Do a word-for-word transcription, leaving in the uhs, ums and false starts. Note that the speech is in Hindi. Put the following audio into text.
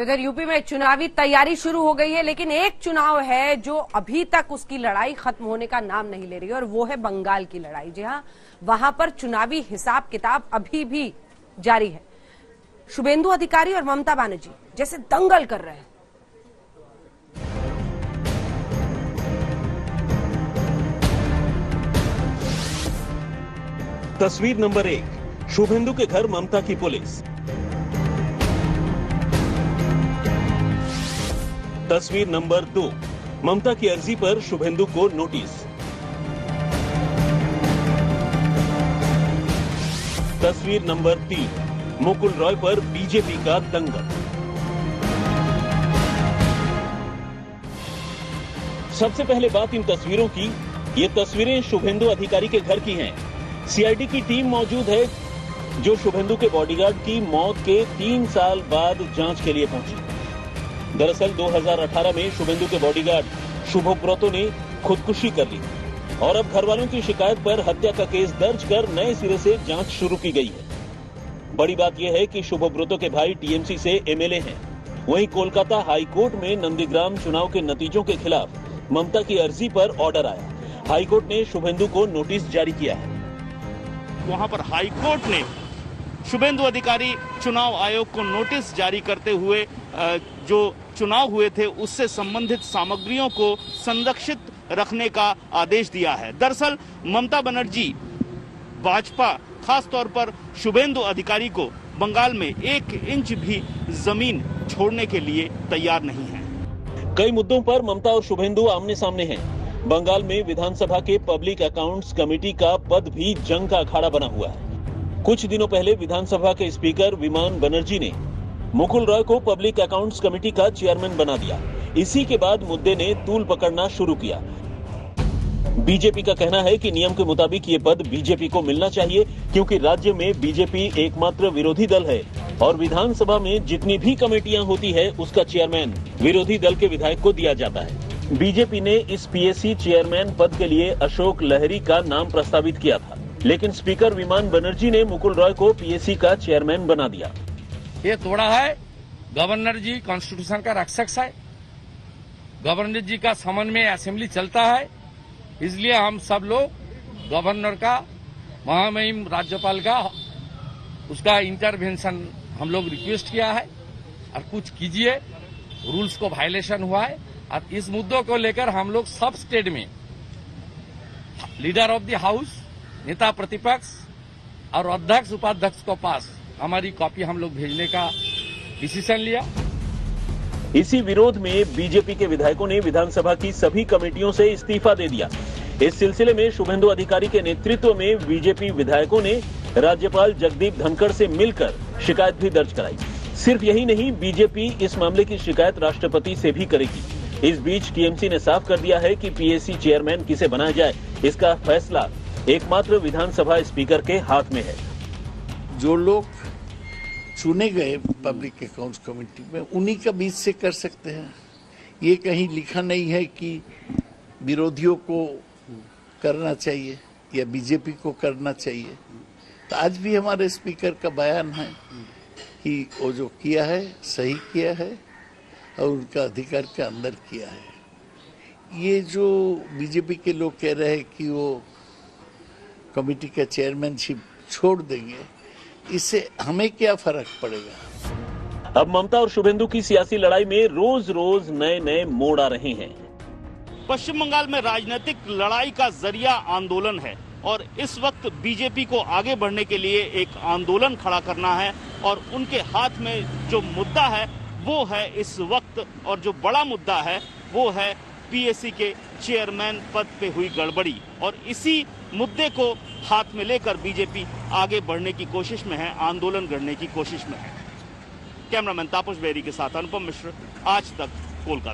इधर यूपी में चुनावी तैयारी शुरू हो गई है, लेकिन एक चुनाव है जो अभी तक उसकी लड़ाई खत्म होने का नाम नहीं ले रही है और वो है बंगाल की लड़ाई। जी हाँ, वहां पर चुनावी हिसाब किताब अभी भी जारी है। शुभेंदु अधिकारी और ममता बनर्जी जैसे दंगल कर रहे हैं। तस्वीर नंबर एक, शुभेंदु के घर ममता की पुलिस। तस्वीर नंबर दो, ममता की अर्जी पर शुभेंदु को नोटिस। तस्वीर नंबर तीन, मुकुल रॉय पर बीजेपी का दंगल। सबसे पहले बात इन तस्वीरों की। ये तस्वीरें शुभेंदु अधिकारी के घर की हैं। सीआईडी की टीम मौजूद है जो शुभेंदु के बॉडीगार्ड की मौत के तीन साल बाद जांच के लिए पहुंची। दरअसल दो हज़ार अठारह में शुभेंदु के बॉडीगार्ड शुभोप्रतो ने खुदकुशी कर ली और अब घरवालों की शिकायत पर हत्या का केस दर्ज कर नए सिरे से जांच शुरू की गई है। बड़ी बात यह है कि शुभोप्रतो के भाई टीएमसी से एमएलए हैं। वहीं कोलकाता हाईकोर्ट में नंदीग्राम चुनाव के नतीजों के खिलाफ ममता की अर्जी पर ऑर्डर आया। हाईकोर्ट ने शुभेंदु को नोटिस जारी किया है। वहाँ पर हाईकोर्ट ने शुभेंदु अधिकारी चुनाव आयोग को नोटिस जारी करते हुए जो चुनाव हुए थे उससे संबंधित सामग्रियों को संरक्षित रखने का आदेश दिया है। दरअसल ममता बनर्जी, भाजपा, खासतौर पर शुभेंदु अधिकारी को बंगाल में एक इंच भी जमीन छोड़ने के लिए तैयार नहीं है। कई मुद्दों पर ममता और शुभेंदु आमने सामने हैं। बंगाल में विधानसभा के पब्लिक अकाउंट्स कमेटी का पद भी जंग का अखाड़ा बना हुआ है। कुछ दिनों पहले विधानसभा के स्पीकर विमान बनर्जी ने मुकुल रॉय को पब्लिक अकाउंट्स कमेटी का चेयरमैन बना दिया। इसी के बाद मुद्दे ने तूल पकड़ना शुरू किया। बीजेपी का कहना है कि नियम के मुताबिक ये पद बीजेपी को मिलना चाहिए क्योंकि राज्य में बीजेपी एकमात्र विरोधी दल है और विधानसभा में जितनी भी कमेटियां होती है उसका चेयरमैन विरोधी दल के विधायक को दिया जाता है। बीजेपी ने इस पीएसी चेयरमैन पद के लिए अशोक लहरी का नाम प्रस्तावित किया था, लेकिन स्पीकर विमान बनर्जी ने मुकुल रॉय को पीएसी का चेयरमैन बना दिया। ये तोड़ा है। गवर्नर जी कॉन्स्टिट्यूशन का रक्षक है, गवर्नर जी का समन में असेंबली चलता है, इसलिए हम सब लोग गवर्नर का, महामहिम राज्यपाल का, उसका इंटरवेंशन हम लोग रिक्वेस्ट किया है और कुछ कीजिए, रूल्स को वायलेशन हुआ है। और इस मुद्दों को लेकर हम लोग सब स्टेट में लीडर ऑफ द हाउस, नेता प्रतिपक्ष और अध्यक्ष उपाध्यक्ष को पास हमारी कॉपी हम लोग भेजने का डिसीजन लिया। इसी विरोध में बीजेपी के विधायकों ने विधानसभा की सभी कमेटियों से इस्तीफा दे दिया। इस सिलसिले में शुभेंदु अधिकारी के नेतृत्व में बीजेपी विधायकों ने राज्यपाल जगदीप धनखड़ से मिलकर शिकायत भी दर्ज कराई। सिर्फ यही नहीं, बीजेपी इस मामले की शिकायत राष्ट्रपति से भी करेगी। इस बीच टीएमसी ने साफ कर दिया है कि पीएसी चेयरमैन किसे बनाया जाए इसका फैसला एकमात्र विधानसभा स्पीकर के हाथ में है। जो लोग चुने गए पब्लिक अकाउंट्स कमेटी में उन्हीं का बीच से कर सकते हैं। ये कहीं लिखा नहीं है कि विरोधियों को करना चाहिए या बीजेपी को करना चाहिए। तो आज भी हमारे स्पीकर का बयान है कि वो जो किया है सही किया है और उनका अधिकार के अंदर किया है। ये जो बीजेपी के लोग कह रहे हैं कि वो कमेटी का चेयरमैनशिप छोड़ देंगे, इससे हमें क्या फर्क पड़ेगा। अब ममता और शुभेंदु की सियासी लड़ाई में रोज रोज नए नए मोड़ आ रहे हैं। पश्चिम बंगाल में राजनीतिक लड़ाई का जरिया आंदोलन है और इस वक्त बीजेपी को आगे बढ़ने के लिए एक आंदोलन खड़ा करना है और उनके हाथ में जो मुद्दा है वो है इस वक्त, और जो बड़ा मुद्दा है वो है पीएसी के चेयरमैन पद पे हुई गड़बड़ी। और इसी मुद्दे को हाथ में लेकर बीजेपी आगे बढ़ने की कोशिश में है, आंदोलन करने की कोशिश में है। कैमरामैन तापस बेरी के साथ अनुपम मिश्र, आज तक, कोलकाता।